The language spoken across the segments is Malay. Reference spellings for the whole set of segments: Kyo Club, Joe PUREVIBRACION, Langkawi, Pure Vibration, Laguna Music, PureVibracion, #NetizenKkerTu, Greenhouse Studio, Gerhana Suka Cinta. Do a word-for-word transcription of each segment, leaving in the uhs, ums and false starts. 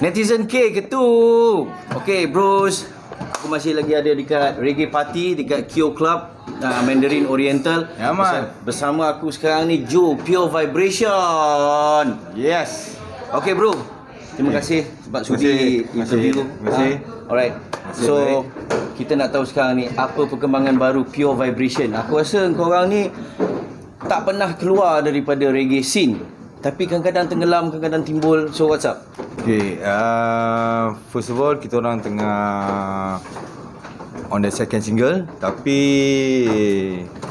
Netizen K ke tu? Okay bros, aku masih lagi ada dekat Reggae Party, dekat Kyo Club uh, Mandarin Oriental. Ya, man. Bersama aku sekarang ni Joe, PureVibracion. Yes. Okay bro, terima kasih sebab sudi interview. Terima kasih. Alright, so kita nak tahu sekarang ni apa perkembangan baru PureVibracion. Aku rasa korang ni tak pernah keluar daripada reggae scene, tapi kadang-kadang tenggelam, kadang-kadang timbul. So what's up? Okay, uh, first of all, kita orang tengah on the second single, tapi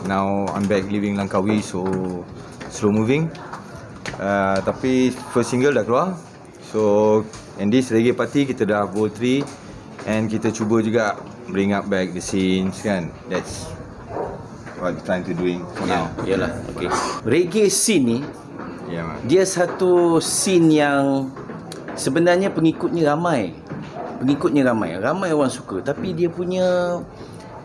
now I'm back living Langkawi, so slow moving. uh, Tapi first single dah keluar. So and this reggae party kita dah bowl three, and kita cuba juga bring up back the scenes kan. That's what we're trying to doing for yeah, now. Yalah, okay. Reggae scene ni, yeah, dia satu scene yang sebenarnya pengikutnya ramai. Pengikutnya ramai. Ramai orang suka, tapi dia punya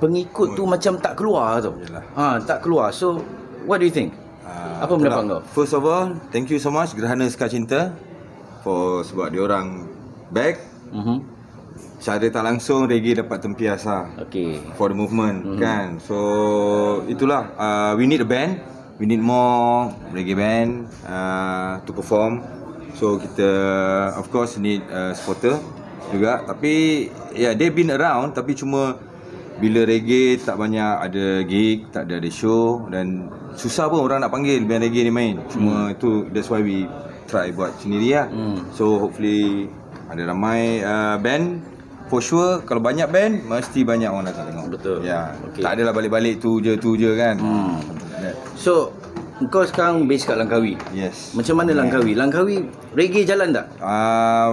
pengikut tu macam tak keluar tau. Ha, tak keluar. So what do you think? Uh, Apa pendapat kau? First of all, thank you so much Gerhana Suka Cinta for sebab dia orang back. Mhm. Uh-huh. Secara tak langsung reggae dapat tempiasa. Okay. For the movement, uh-huh, kan. So itulah, uh, we need a band. We need more reggae band uh, to perform. So kita of course need uh, supporter juga. Tapi ya yeah, they've been around, tapi cuma bila reggae tak banyak ada gig, tak ada, ada show, dan susah pun orang nak panggil band reggae ni main. Cuma mm. itu that's why we try buat sendiri lah. mm. So hopefully ada ramai uh, band. For sure, kalau banyak band, mesti banyak orang datang tengok. Betul. Ya, okay. Tak adalah balik-balik tu je, tu je kan. Hmm. So, kau sekarang base kat Langkawi. Yes. Macam mana yeah. Langkawi? Langkawi, reggae jalan tak? Uh,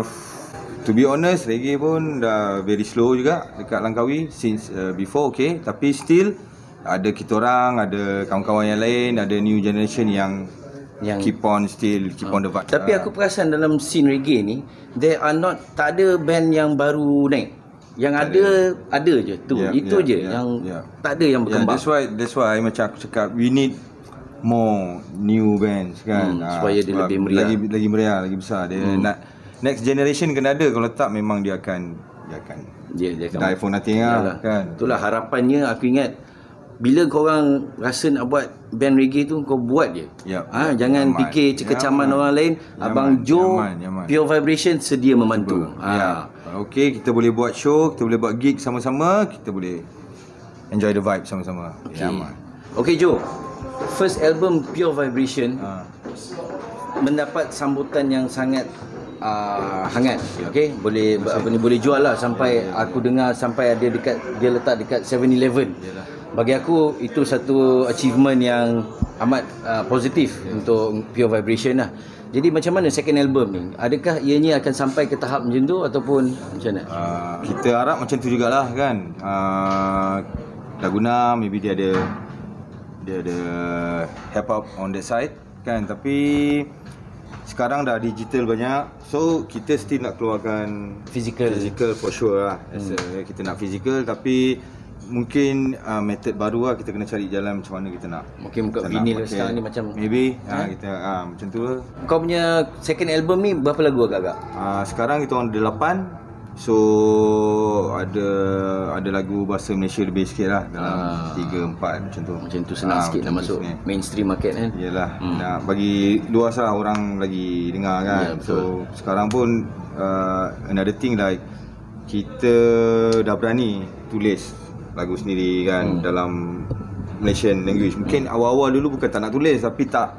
to be honest, reggae pun dah very slow juga dekat Langkawi. Since uh, before, okay. Tapi still, ada kita orang, ada kawan-kawan yang lain, ada new generation yang yang keep on still keep uh, on the vibe. Tapi aku perasan dalam scene reggae ni there are not tak ada band yang baru naik. Yang tak ada ada je tu. Yeah, itu yeah, je yeah, yang yeah. tak ada yang berkembang. Yeah, that's why that's why macam aku cakap we need more new bands kan. Hmm, supaya ha, dia lebih meriah. Lagi lagi meriah, lagi besar. Dia hmm. nak next generation kena ada, kalau tak memang dia akan dia akan yeah, dia akan die for nothing lah, kan. Itulah harapannya. Aku ingat bila korang rasa nak buat band reggae tu, kau buat je. Yep. Ha, jangan yaman. Fikir kekecaman orang lain. Yaman. Abang Joe, PureVibracion sedia membantu. Ha. Ya. Okey, kita boleh buat show, kita boleh buat gig sama-sama, kita boleh enjoy the vibe sama-sama. Okey okay, Joe, first album PureVibracion ha. mendapat sambutan yang sangat Uh, hangat, okay, boleh apa ni, boleh jual lah sampai yeah, yeah, aku yeah. dengar sampai ada dekat dia letak dekat seven eleven. Yeah, bagi aku itu satu achievement yang amat uh, positif yeah. untuk PureVibracion lah. Jadi macam mana second album ni? Adakah ianya akan sampai ke tahap macam tu ataupun macam mana? Uh, kita harap macam tu jugalah kan. Uh, Laguna maybe dia ada dia ada help up on that side kan, tapi sekarang dah digital banyak, so kita still nak keluarkan physical physical for sure lah. As hmm. a, kita nak physical, tapi mungkin uh, method baru lah, kita kena cari jalan macam mana kita nak. Mungkin buka vinyl okay. sekarang ni macam maybe ha? Ha, kita uh, macam tu lah. Kau punya second album ni berapa lagu agak-agak? Uh, sekarang kita orang ada lapan, So ada ada lagu bahasa Malaysia lebih sikit lah, dalam tiga empat macam tu. Macam tu senang ha, sikit nak masuk sebenarnya mainstream market kan. Yalah, hmm. nak bagi luas lah orang lagi dengar kan. Yeah, so sekarang pun uh, another thing like kita dah berani tulis lagu sendiri kan, hmm. dalam Malaysian language. Mungkin hmm. awal-awal dulu bukan tak nak tulis, tapi tak,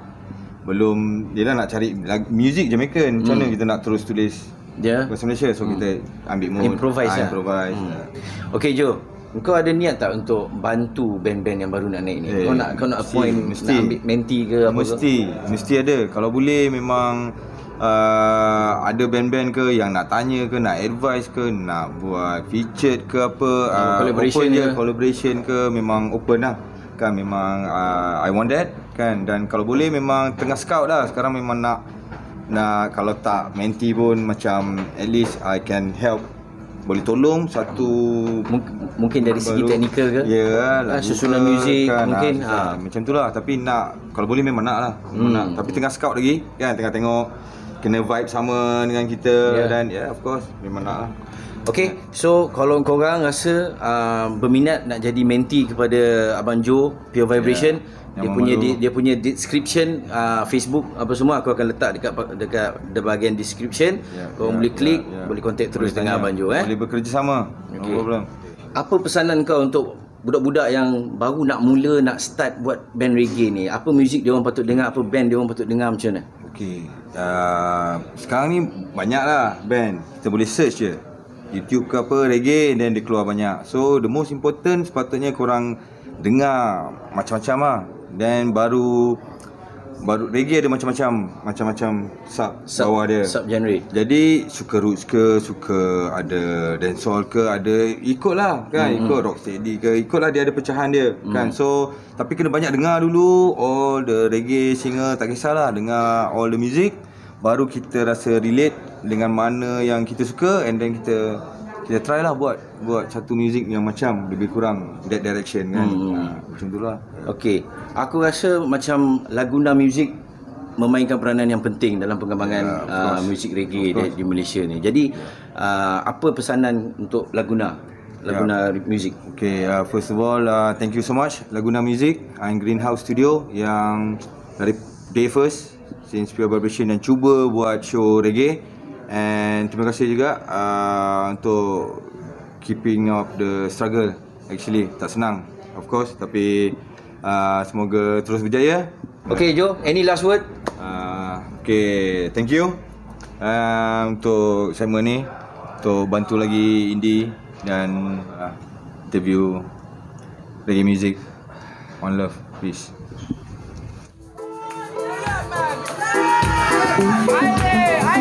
belum, dia dah nak cari lagu, music Jamaican macam mana hmm. kita nak terus tulis dia yeah. bahasa Malaysia. So hmm. kita ambil mood, improvise lah. improvise hmm. lah. Okay Jo, kau ada niat tak untuk bantu band-band yang baru nak naik ni? Eh, kau nak kau nak appoint, mesti, nak ambil mentee ke apa? Mesti ke? Mesti ada. Kalau boleh memang uh, ada band-band ke yang nak tanya ke, nak advice ke, nak buat feature ke apa, oh, uh, collaboration ke, collaboration ke, memang open lah kan. Memang uh, I want that kan. Dan kalau boleh memang tengah scout lah sekarang, memang nak nah, kalau tak menti pun macam at least I can help, boleh tolong satu mungkin, mungkin dari segi teknikal ke, ya yeah, susunan muzik kan, mungkin ha, ha. macam tu lah. Tapi nak kalau boleh memang nak lah, hmm. nak. Tapi tengah scout lagi kan, tengah tengok kena vibe sama dengan kita yeah. dan ya yeah, of course memang nak lah. Okay, so kalau korang rasa uh, berminat nak jadi mentee kepada Abang Jo Pure Vibration, yeah, dia punya di, dia punya description uh, Facebook apa semua aku akan letak dekat dekat the bahagian description. Yeah, korang yeah, boleh klik, yeah, yeah. boleh contact terus boleh dengan tanya Abang Jo eh. Boleh bekerjasama. Okay. No problem. Apa pesanan kau untuk budak-budak yang baru nak mula nak start buat band reggae ni? Apa muzik dia orang patut dengar? Apa band dia orang patut dengar macam mana? Okey. Uh, sekarang ni banyaklah band. Kita boleh search je YouTube ke apa reggae, then dia keluar banyak. So the most important sepatutnya korang dengar macam-macam lah. Then baru baru reggae ada macam-macam, macam-macam sub, sub bawah dia, sub genre. Jadi suka roots ke, suka ada dancehall ke, ada ikutlah kan, mm-hmm. ikut rocksteady ke, ikutlah dia ada pecahan dia mm. kan. So tapi kena banyak dengar dulu all the reggae singer, tak kisahlah, dengar all the music, baru kita rasa relate dengan mana yang kita suka, and then kita kita try lah buat buat satu music yang macam lebih kurang that direction kan. Hmm. Ha, macam itulah. Okay, aku rasa macam Laguna Music memainkan peranan yang penting dalam pengembangan yeah, uh, muzik reggae di, di Malaysia ni. Jadi uh, apa pesanan untuk Laguna Laguna yeah. Music? Okay, uh, first of all uh, thank you so much Laguna Music and Greenhouse Studio yang dari day first since PureVibracion dan cuba buat show reggae. And terima kasih juga uh, untuk keeping up the struggle. Actually tak senang, of course, tapi uh, semoga terus berjaya. Okay Jo, any last word? Uh, okay, thank you uh, untuk Simon ni, untuk bantu lagi indie dan uh, interview reggae music. One love, peace. I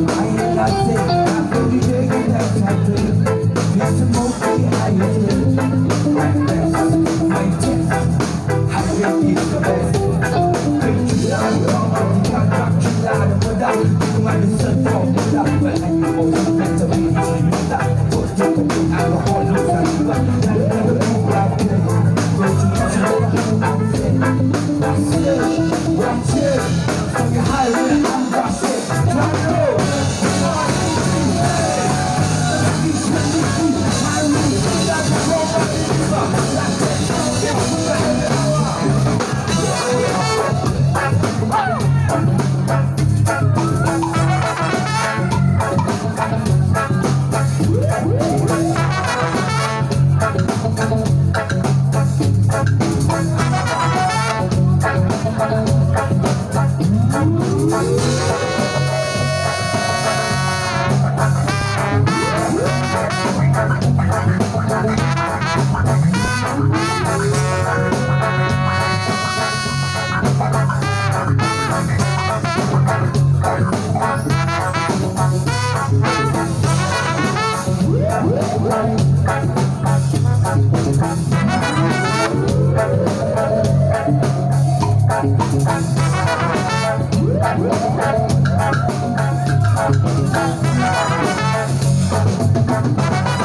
We'll be right back.